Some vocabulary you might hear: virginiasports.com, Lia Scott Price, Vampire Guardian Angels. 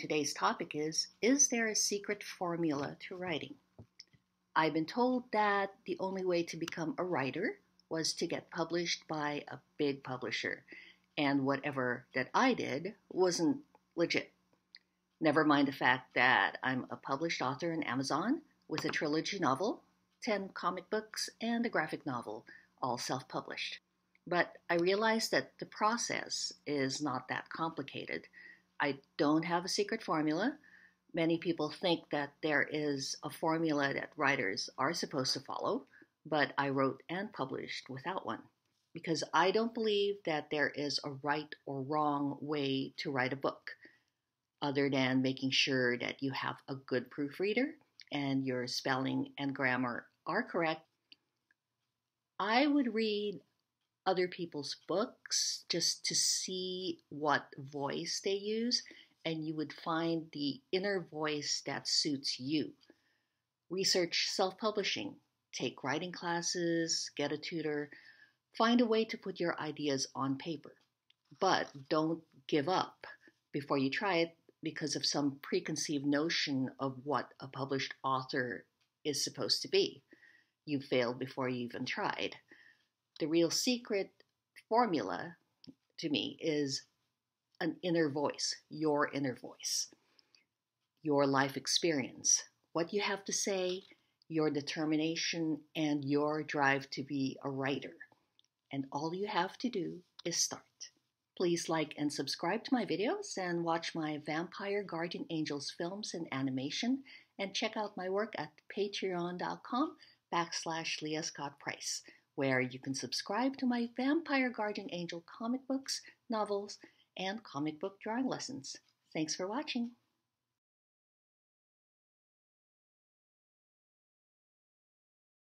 and today's topic is there a secret formula to writing? I've been told that the only way to become a writer was to get published by a big publisher, and whatever that I did wasn't legit. Never mind the fact that I'm a published author in Amazon with a trilogy novel, 10 comic books, and a graphic novel, all self-published. But I realized that the process is not that complicated. I don't have a secret formula. Many people think that there is a formula that writers are supposed to follow, but I wrote and published without one, because I don't believe that there is a right or wrong way to write a book, other than making sure that you have a good proofreader and your spelling and grammar are correct. I would read other people's books just to see what voice they use, and you would find the inner voice that suits you. Research self-publishing, take writing classes, get a tutor, find a way to put your ideas on paper. But don't give up before you try it because of some preconceived notion of what a published author is supposed to be. You failed before you even tried. The real secret formula to me is an inner voice, your inner voice, your life experience, what you have to say, your determination, and your drive to be a writer. And all you have to do is start. Please like and subscribe to my videos and watch my Vampire Guardian Angels films and animation, and check out my work at patreon.com/Lia Scott Price. where you can subscribe to my Vampire Guardian Angel comic books, novels, and comic book drawing lessons. Thanks for watching.